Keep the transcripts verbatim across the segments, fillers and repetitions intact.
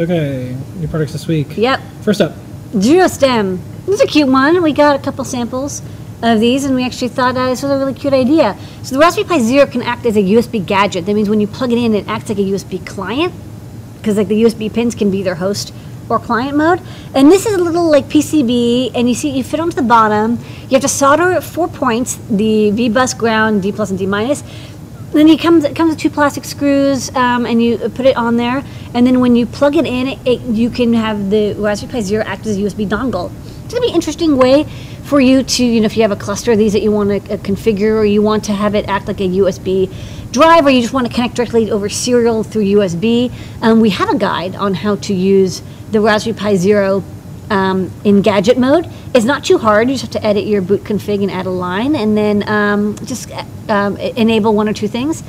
Okay, new products this week. Yep. First up, Zero Stem. This is a cute one. We got a couple samples of these, and we actually thought uh, this was a really cute idea. So the Raspberry Pi Zero can act as a U S B gadget. That means when you plug it in, it acts like a U S B client, because like the U S B pins can be their host or client mode. And this is a little like P C B, and you see you fit onto the bottom. You have to solder at four points: the V bus, ground, D plus, and D minus. Then it comes, it comes with two plastic screws, um, and you put it on there. And then when you plug it in, it, it, you can have the Raspberry Pi Zero act as a U S B dongle. It's gonna be an interesting way for you to, you know, if you have a cluster of these that you want to uh, configure, or you want to have it act like a U S B drive, or you just want to connect directly over serial through U S B. Um, we have a guide on how to use the Raspberry Pi Zero um, in gadget mode. It's not too hard. You just have to edit your boot config and add a line, and then um, just um, enable one or two things.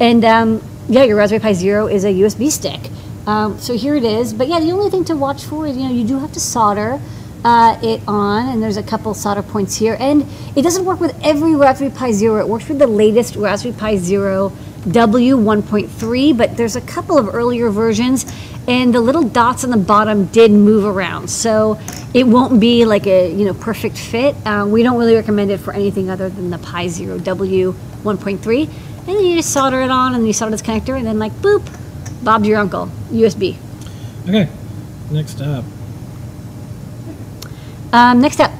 And um, yeah, your Raspberry Pi Zero is a U S B stick. Um, so here it is. But yeah, the only thing to watch for is, you know, you do have to solder uh, it on, and there's a couple solder points here. And it doesn't work with every Raspberry Pi Zero. It works with the latest Raspberry Pi Zero W one point three, but there's a couple of earlier versions, and the little dots on the bottom did move around, so it won't be like a, you know, perfect fit. Uh, we don't really recommend it for anything other than the Pi Zero W one point three. And then you just solder it on, and you solder this connector, and then like boop, Bob's your uncle, U S B. Okay, next up. Um, next up,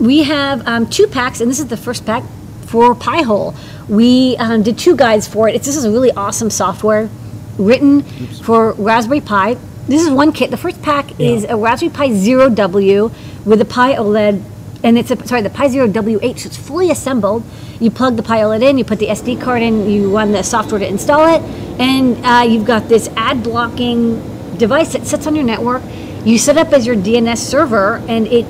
we have um, two packs, and this is the first pack for Pi-hole. We um, did two guides for it. It's, this is a really awesome software written Oops. for Raspberry Pi. This is one kit. The first pack yeah. is a Raspberry Pi Zero W with a Pi OLED, and it's a, sorry, the Pi Zero W H, so it's fully assembled. You plug the Pi OLED in, you put the S D card in, you run the software to install it, and uh, you've got this ad blocking device that sits on your network. You set up as your D N S server, and it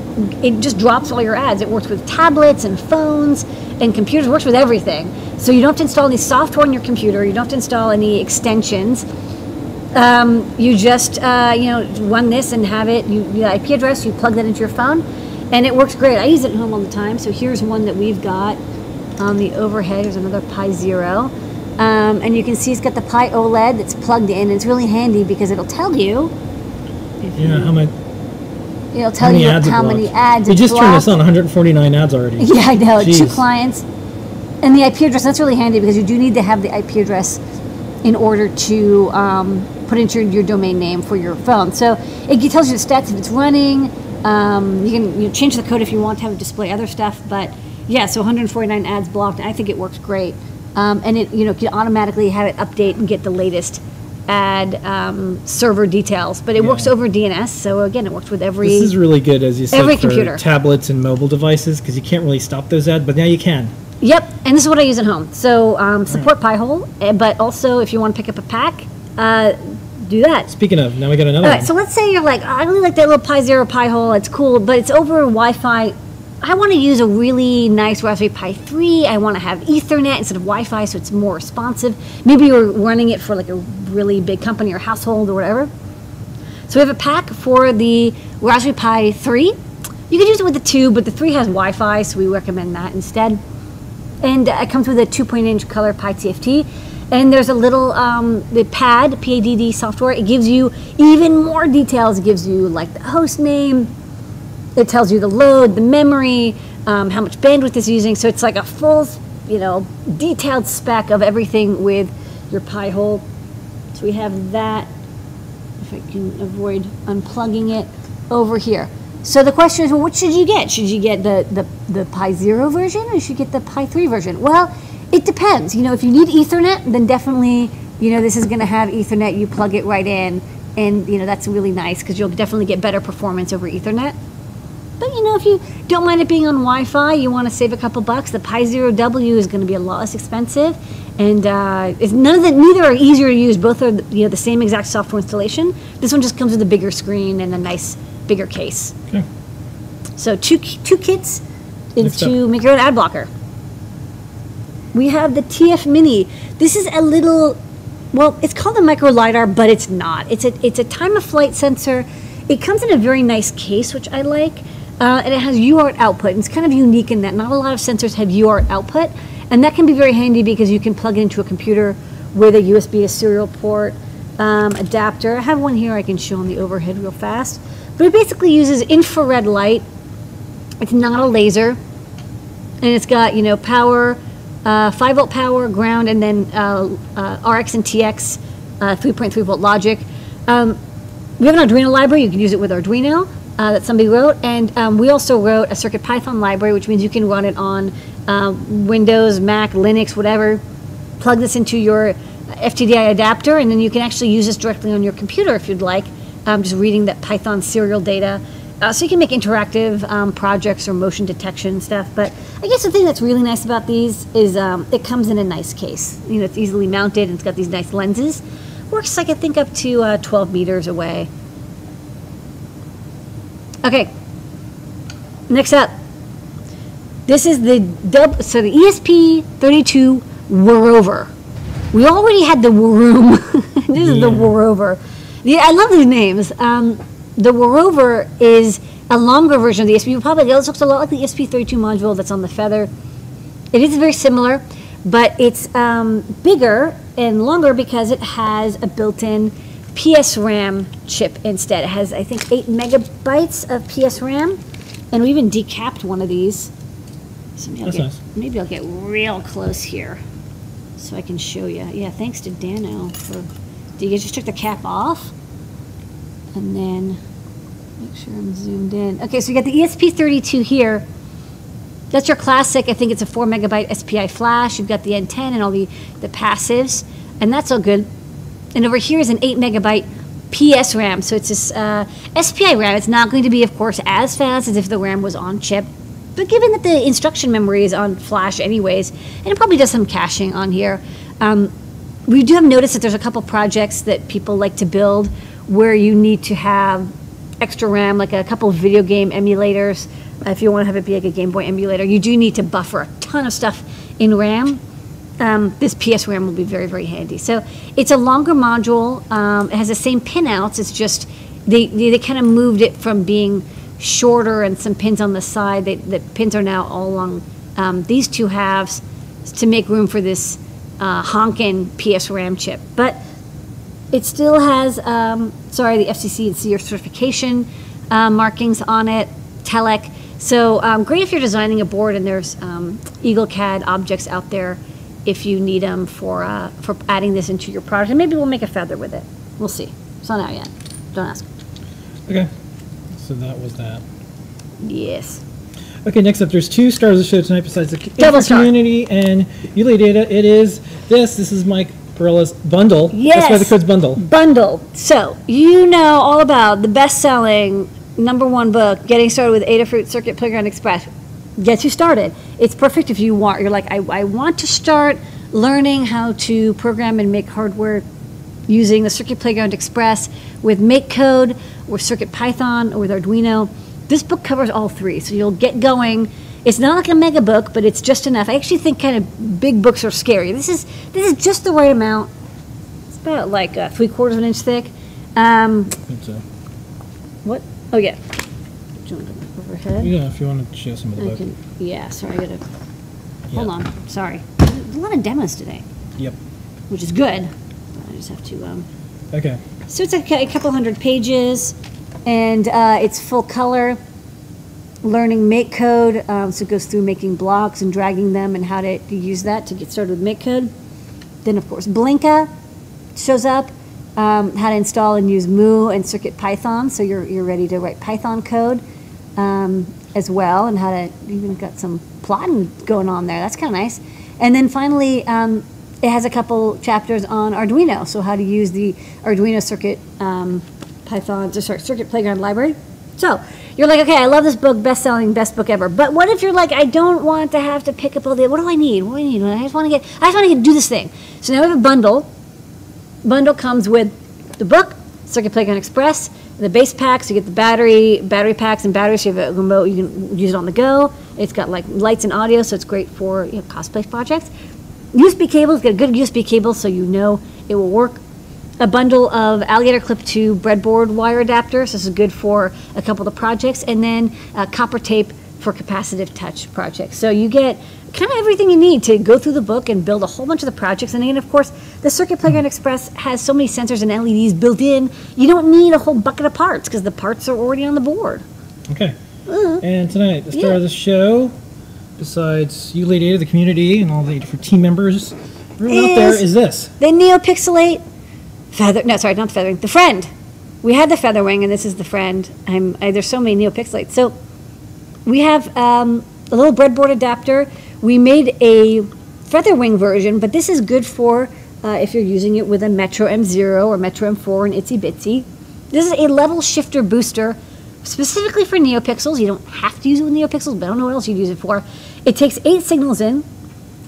it just drops all your ads. It works with tablets and phones and computers. It works with everything. So you don't have to install any software on your computer. You don't have to install any extensions. Um, you just uh, you know, run this and have it. You, you I P address. You plug that into your phone, and it works great. I use it at home all the time. So here's one that we've got on the overhead. There's another Pi Zero, um, and you can see it's got the Pi OLED that's plugged in. It's really handy because it'll tell you. If yeah, you, how much? It'll tell you how many ads. We just turned this on. one hundred forty-nine ads already. Yeah, I know. Jeez. Two clients, and the I P address. That's really handy because you do need to have the I P address in order to um, put into your, your domain name for your phone. So it, it tells you the stats if it's running. Um, you can you change the code if you want to have it display other stuff. But yeah, so one hundred forty-nine ads blocked. I think it works great, um, and it you know can automatically have it update and get the latest add um, server details, but it yeah. works over D N S, so again, it works with every. This is really good, as you said, every for computer. Tablets and mobile devices, because you can't really stop those ads, but now you can. Yep, and this is what I use at home. So um, support right. Pi-hole, but also if you want to pick up a pack, uh, do that. Speaking of, now we got another. All right, one. So let's say you're like, oh, I really like that little Pi Zero Pi-hole. It's cool, but it's over Wi-Fi. I want to use a really nice Raspberry Pi three. I want to have Ethernet instead of Wi-Fi, so it's more responsive. Maybe you're running it for like a really big company or household or whatever. So we have a pack for the Raspberry Pi three. You could use it with the two, but the three has Wi-Fi, so we recommend that instead. And it comes with a two point eight inch color Pi T F T. And there's a little um, the PAD, P A D D software. It gives you even more details. It gives you like the host name. It tells you the load, the memory, um, how much bandwidth it's using. So it's like a full, you know, detailed spec of everything with your Pi-hole. So we have that, if I can avoid unplugging it, over here. So the question is, well, what should you get? Should you get the, the, the Pi Zero version, or should you get the Pi three version? Well, it depends. You know, if you need Ethernet, then definitely, you know, this is going to have Ethernet. You plug it right in, and, you know, that's really nice because you'll definitely get better performance over Ethernet. But, you know, if you don't mind it being on Wi-Fi, you want to save a couple bucks, the Pi Zero W is going to be a lot less expensive. And uh, it's none of the, neither are easier to use. Both are, you know, the same exact software installation. This one just comes with a bigger screen and a nice bigger case. Okay. So two, two kits is to make your own ad blocker. We have the T F mini. This is a little, well, it's called a micro LiDAR, but it's not. It's a, it's a time-of-flight sensor. It comes in a very nice case, which I like. Uh, and it has U A R T output, and it's kind of unique in that not a lot of sensors have U A R T output, And that can be very handy because you can plug it into a computer with a U S B, a serial port, um, adapter. I have one here I can show on the overhead real fast. But it basically uses infrared light. It's not a laser. And it's got, you know, power, uh, five volt power, ground, and then uh, uh, R X and T X, uh, three point three volt logic. Um, we have an Arduino library. You can use it with Arduino uh, that somebody wrote. And um, we also wrote a CircuitPython library, which means you can run it on uh, Windows, Mac, Linux, whatever. Plug this into your F T D I adapter, and then you can actually use this directly on your computer if you'd like, um, just reading that Python serial data. Uh, so you can make interactive um, projects or motion detection stuff. But I guess the thing that's really nice about these is um, it comes in a nice case. You know, it's easily mounted, and it's got these nice lenses. Works, like, I think up to uh, twelve meters away. Okay, next up. This is the, so the E S P thirty-two Wrover. We already had the Wroom. This yeah. is the Wrover. Yeah, I love these names. Um, the Wrover is a longer version of the E S P. You probably know, it looks a lot like the E S P thirty-two module that's on the Feather. It is very similar, but it's um, bigger and longer because it has a built-in P S RAM chip instead. It has, I think, eight megabytes of P S RAM, and we even decapped one of these. So maybe I'll, get, nice. maybe I'll get real close here so I can show you. Yeah, thanks to Dano for. You just took the cap off, and then make sure I'm zoomed in. Okay, so you got the E S P thirty-two here. That's your classic. I think it's a four megabyte S P I flash. You've got the N ten and all the, the passives, and that's all good. And over here is an eight megabyte P S RAM. So it's this uh, S P I RAM. It's not going to be, of course, as fast as if the RAM was on chip. But given that the instruction memory is on flash anyways, and it probably does some caching on here, um, we do have noticed that there's a couple projects that people like to build where you need to have extra RAM, like a couple video game emulators. If you want to have it be like a Game Boy emulator, you do need to buffer a ton of stuff in RAM. Um, this P S RAM will be very, very handy. So it's a longer module. Um, it has the same pinouts. It's just they, they, they kind of moved it from being shorter and some pins on the side. They, the pins are now all along um, these two halves to make room for this uh, honkin' P S RAM chip. But it still has, um, sorry, the F C C and C E certification uh, markings on it, TELEC. So um, great if you're designing a board and there's um, Eagle C A D objects out there if you need them for, uh, for adding this into your product. And maybe we'll make a Feather with it. We'll see. It's not out yet. Don't ask. Okay. So that was that. Yes. Okay, next up, there's two stars of the show tonight besides the Double community star. And you, Lady Ada. It is this. This is Mike Perilla's bundle. Yes. That's why the code's bundle. Bundle. So you know all about the best-selling number one book, Getting Started with Adafruit Circuit Playground Express. Gets you started. It's perfect if you want. You're like, I, I want to start learning how to program and make hardware using the Circuit Playground Express with MakeCode or CircuitPython or with Arduino. This book covers all three, so you'll get going. It's not like a mega book, but it's just enough. I actually think kind of big books are scary. This is this is just the right amount. It's about like uh, three quarters of an inch thick. Um, I think so. What? Oh, yeah. Do you want to overhead? Yeah, if you want to share some of the book. Yeah, sorry, I gotta. Yep. Hold on, sorry. There's a lot of demos today. Yep. Which is good. I just have to. Um, okay. So it's a, a couple hundred pages, and uh, it's full color. Learning MakeCode, um, so it goes through making blocks and dragging them and how to, to use that to get started with MakeCode. Then, of course, Blinka shows up. Um, how to install and use Mu and CircuitPython, so you're, you're ready to write Python code um, as well, and how to, even got some plotting going on there. That's kind of nice. And then finally, um, it has a couple chapters on Arduino, so how to use the Arduino circuit um, Python, sorry, Circuit Playground library. So you're like, okay, I love this book, best-selling, best book ever. But what if you're like, I don't want to have to pick up all the, what do I need? What do I need? I just want to get, I just want to do this thing. So now we have a bundle. Bundle comes with the book, Circuit Playground Express, the base packs. You get the battery, battery packs, and batteries. You have a remote. You can use it on the go. It's got like lights and audio, so it's great for, you know, cosplay projects. U S B cables. Get a good U S B cable, so you know it will work. A bundle of alligator clip to breadboard wire adapters. This is good for a couple of the projects, and then uh, copper tape for capacitive touch projects. So you get kind of everything you need to go through the book and build a whole bunch of the projects. And then, of course, the Circuit Playground Express has so many sensors and L E Ds built in, you don't need a whole bucket of parts because the parts are already on the board. Okay. Uh, and tonight, the star yeah. of the show, besides you, Lady Ada, the community, and all the different team members, everyone out there, is this. The NeoPixel eight Feather... No, sorry, not the Feathering. The Friend. We had the Featherwing, and this is the Friend. I'm, I, there's so many NeoPixel eights. So we have um, a little breadboard adapter. We made a Featherwing version, but this is good for uh, if you're using it with a Metro M zero or Metro M four and Itsy Bitsy. This is a level shifter booster specifically for NeoPixels. You don't have to use it with NeoPixels, but I don't know what else you'd use it for. It takes eight signals in,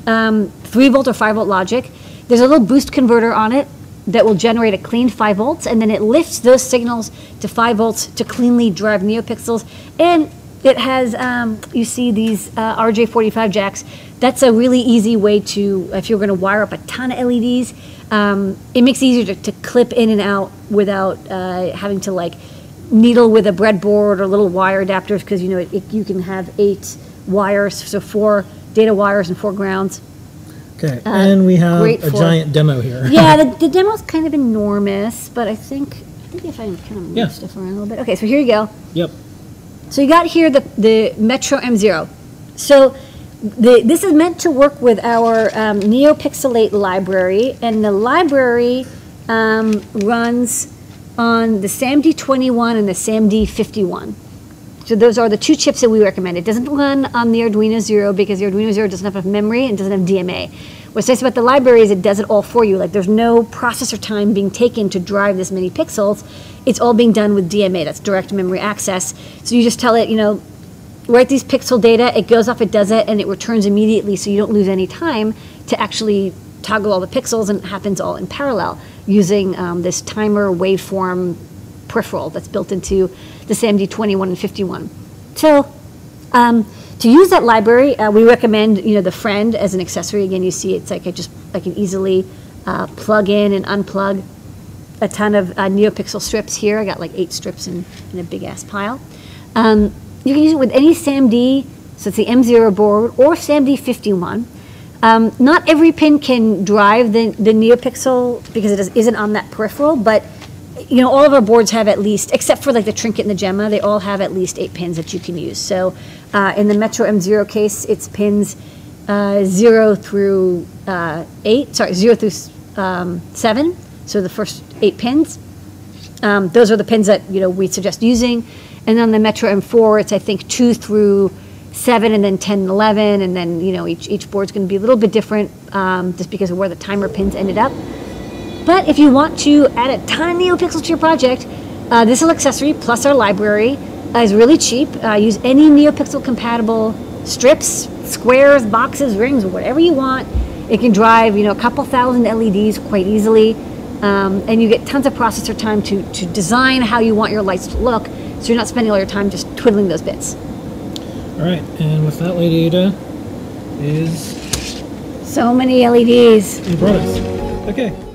um, three volt or five volt logic. There's a little boost converter on it that will generate a clean five volts, and then it lifts those signals to five volts to cleanly drive NeoPixels. And it has, um, you see these uh, R J forty-five jacks. That's a really easy way to, if you're going to wire up a ton of L E Ds, um, it makes it easier to, to clip in and out without uh, having to like needle with a breadboard or little wire adapters, because you know it, it, you can have eight wires, so four data wires and four grounds. Okay, uh, and we have a giant demo here. Yeah, the, the demo's kind of enormous, but I think I think if I can kind of move yeah. stuff around a little bit. Okay, so here you go. Yep. So you got here the, the Metro M zero. So the, this is meant to work with our um, NeoPixel eight library, and the library um, runs on the S A M D twenty-one and the S A M D fifty-one. So those are the two chips that we recommend. It doesn't run on the Arduino Zero because the Arduino Zero doesn't have enough memory and doesn't have D M A. What's nice about the library is it does it all for you. Like, there's no processor time being taken to drive this many pixels. It's all being done with D M A. That's direct memory access. So you just tell it, you know, write these pixel data. It goes off, it does it, and it returns immediately, so you don't lose any time to actually toggle all the pixels, and it happens all in parallel using um, this timer waveform peripheral that's built into the S A M D twenty-one and fifty-one. So um, to use that library, uh, we recommend, you know, the Friend as an accessory. Again, you see it's like I just I can easily uh, plug in and unplug a ton of uh, NeoPixel strips here. I got like eight strips in, in a big ass pile. Um, you can use it with any S A M D, so it's the M zero board or S A M D fifty-one. Um, not every pin can drive the, the NeoPixel because it is, isn't on that peripheral, but you know, all of our boards have at least, except for like the Trinket and the Gemma, they all have at least eight pins that you can use. So uh, in the Metro M zero case, it's pins uh, zero through uh, eight, sorry, zero through um, seven. So the first eight pins, um, those are the pins that, you know, we suggest using. And on the Metro M four, it's I think two through seven, and then ten and eleven. And then, you know, each, each board's going to be a little bit different um, just because of where the timer pins ended up. But if you want to add a ton of NeoPixel to your project, uh, this little accessory plus our library uh, is really cheap. Uh, use any NeoPixel compatible strips, squares, boxes, rings, whatever you want. It can drive, you know, a couple thousand L E Ds quite easily. Um, and you get tons of processor time to, to design how you want your lights to look, so you're not spending all your time just twiddling those bits. All right, and with that, Lady Ada, is... So many L E Ds. You brought us. Okay.